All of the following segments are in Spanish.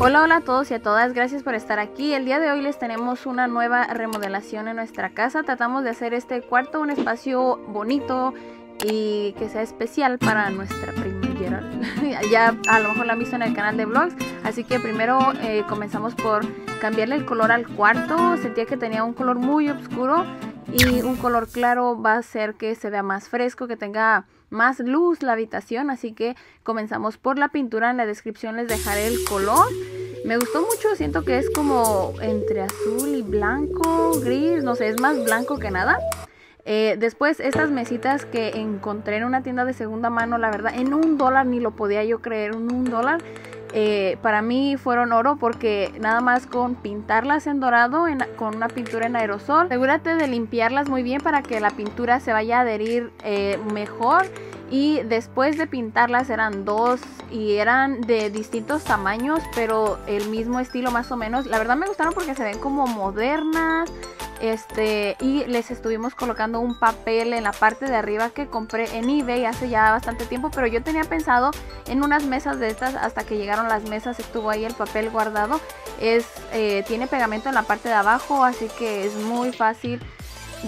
Hola, hola a todos y a todas, gracias por estar aquí. El día de hoy les tenemos una nueva remodelación en nuestra casa. Tratamos de hacer este cuarto un espacio bonito y que sea especial para nuestra primillera. Ya a lo mejor la han visto en el canal de vlogs, así que primero comenzamos por cambiarle el color al cuarto. Sentía que tenía un color muy oscuro y un color claro va a hacer que se vea más fresco, que tenga más luz la habitación, así que comenzamos por la pintura. En la descripción les dejaré el color. Me gustó mucho, siento que es como entre azul y blanco, gris, no sé, es más blanco que nada. Después estas mesitas que encontré en una tienda de segunda mano, la verdad, en $1, ni lo podía yo creer, en $1. Para mí fueron oro porque nada más con pintarlas en dorado con una pintura en aerosol. Asegúrate de limpiarlas muy bien para que la pintura se vaya a adherir mejor. Y después de pintarlas eran dos y eran de distintos tamaños, pero el mismo estilo más o menos. La verdad me gustaron porque se ven como modernas. Y les estuvimos colocando un papel en la parte de arriba que compré en eBay hace ya bastante tiempo, pero yo tenía pensado en unas mesas de estas. Hasta que llegaron las mesas estuvo ahí el papel guardado. Tiene pegamento en la parte de abajo, así que es muy fácil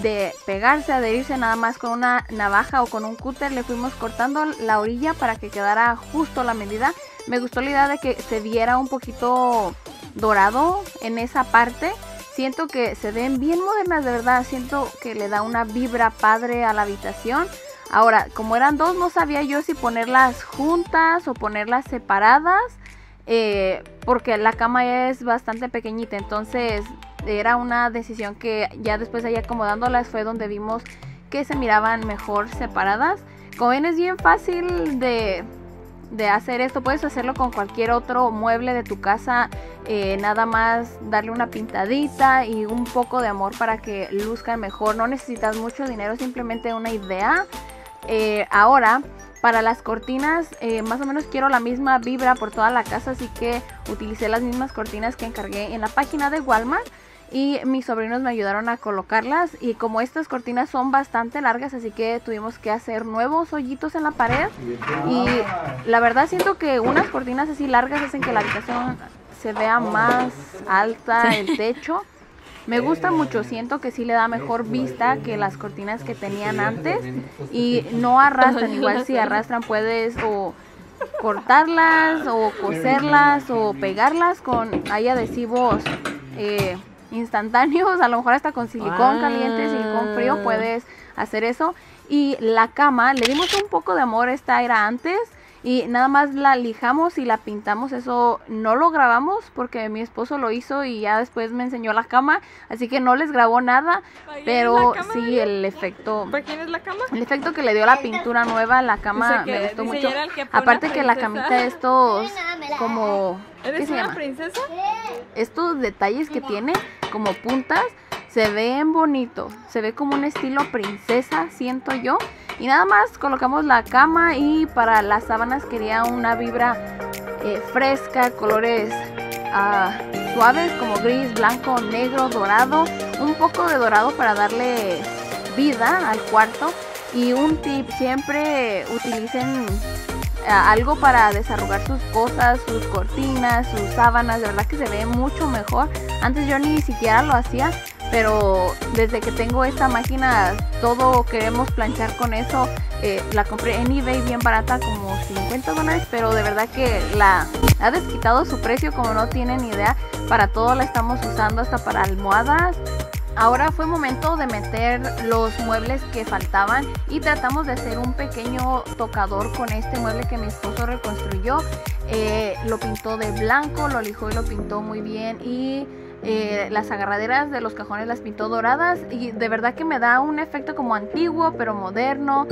de pegarse, adherirse. Nada más con una navaja o con un cúter le fuimos cortando la orilla para que quedara justo la medida. Me gustó la idea de que se viera un poquito dorado en esa parte. Siento que se ven bien modernas, de verdad, siento que le da una vibra padre a la habitación. Ahora, como eran dos, no sabía yo si ponerlas juntas o ponerlas separadas, porque la cama es bastante pequeñita, entonces era una decisión que ya después ahí acomodándolas fue donde vimos que se miraban mejor separadas. Como ven, es bien fácil de hacer esto. Puedes hacerlo con cualquier otro mueble de tu casa, nada más darle una pintadita y un poco de amor para que luzcan mejor. No necesitas mucho dinero, simplemente una idea. Ahora, para las cortinas, más o menos quiero la misma vibra por toda la casa, así que utilicé las mismas cortinas que encargué en la página de Walmart. Y mis sobrinos me ayudaron a colocarlas, y como estas cortinas son bastante largas, así que tuvimos que hacer nuevos hoyitos en la pared. Y la verdad siento que unas cortinas así largas hacen que la habitación se vea más alta, el techo. Me gusta mucho, siento que sí le da mejor vista que las cortinas que tenían antes. Y no arrastran, igual si arrastran puedes o cortarlas o coserlas o pegarlas con hay adhesivos instantáneos, a lo mejor hasta con silicón caliente, silicón frío, puedes hacer eso. Y la cama, le dimos un poco de amor, esta era antes, y nada más la lijamos y la pintamos. Eso no lo grabamos porque mi esposo lo hizo y ya después me enseñó la cama, así que no les grabó nada. Pero sí, el efecto. ¿Para quién es la cama? El efecto que le dio la pintura nueva, la cama, o sea, me gustó mucho. Aparte que la camita, estos como... ¿Eres una princesa? Estos detalles que tiene, como puntas, se ven bonito. Se ve como un estilo princesa, siento yo. Y nada más colocamos la cama, y para las sábanas quería una vibra fresca, colores suaves como gris, blanco, negro, dorado. Un poco de dorado para darle vida al cuarto. Y un tip, siempre utilicen algo para desarrugar sus cosas, sus cortinas, sus sábanas. De verdad que se ve mucho mejor. Antes yo ni siquiera lo hacía, pero desde que tengo esta máquina todo queremos planchar con eso. La compré en eBay bien barata, como $50, pero de verdad que la ha desquitado su precio como no tienen idea. Para todo la estamos usando, hasta para almohadas. Ahora fue momento de meter los muebles que faltaban, y tratamos de hacer un pequeño tocador con este mueble que mi esposo reconstruyó. Lo pintó de blanco, lo lijó y lo pintó muy bien, y las agarraderas de los cajones las pintó doradas, y de verdad que me da un efecto como antiguo pero moderno.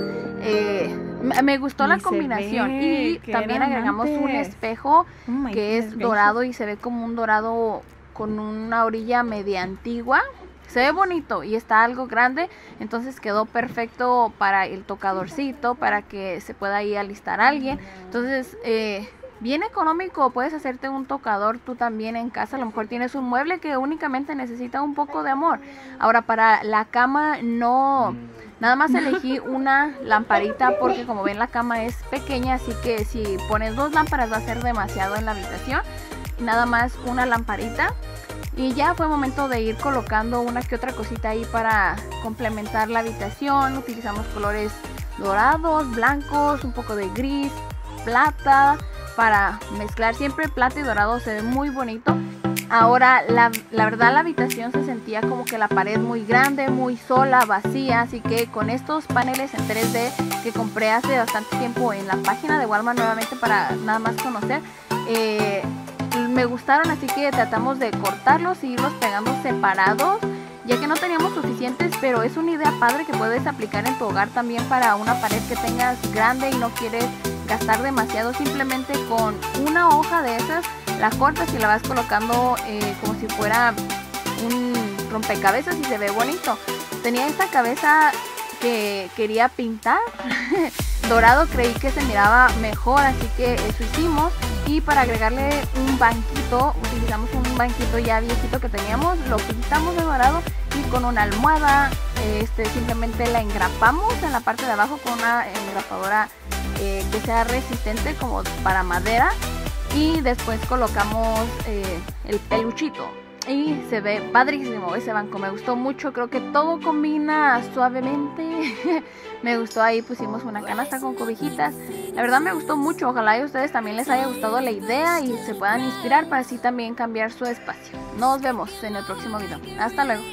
Me gustó la combinación, y también agregamos un espejo que es dorado, y se ve como un dorado con una orilla media antigua. Se ve bonito y está algo grande, entonces quedó perfecto para el tocadorcito, para que se pueda ir a alistar a alguien. Entonces, bien económico, puedes hacerte un tocador tú también en casa. A lo mejor tienes un mueble que únicamente necesita un poco de amor. Ahora, para la cama, no... Nada más elegí una lamparita porque, como ven, la cama es pequeña, así que si pones dos lámparas va a ser demasiado en la habitación. nada más una lamparita. Y ya fue momento de ir colocando una que otra cosita ahí para complementar la habitación. Utilizamos colores dorados, blancos, un poco de gris, plata, para mezclar. Siempre plata y dorado se ve muy bonito. Ahora la verdad la habitación se sentía como que la pared muy grande, muy sola, vacía, así que con estos paneles en 3D que compré hace bastante tiempo en la página de Walmart, nuevamente para nada más conocer, me gustaron, así que tratamos de cortarlos y irlos pegando separados, ya que no teníamos suficientes, pero es una idea padre que puedes aplicar en tu hogar también para una pared que tengas grande y no quieres gastar demasiado. Simplemente con una hoja de esas la cortas y la vas colocando como si fuera un rompecabezas y se ve bonito. Tenía esta cabeza que quería pintar dorado, creí que se miraba mejor, así que eso hicimos. Y para agregarle un banquito, utilizamos un banquito ya viejito que teníamos, lo pintamos de dorado y con una almohada simplemente la engrapamos en la parte de abajo con una engrapadora que sea resistente como para madera. Y después colocamos el peluchito y se ve padrísimo ese banco, me gustó mucho, creo que todo combina suavemente. Me gustó, ahí pusimos una canasta con cobijitas, la verdad me gustó mucho, ojalá y a ustedes también les haya gustado la idea y se puedan inspirar para así también cambiar su espacio. Nos vemos en el próximo video, hasta luego.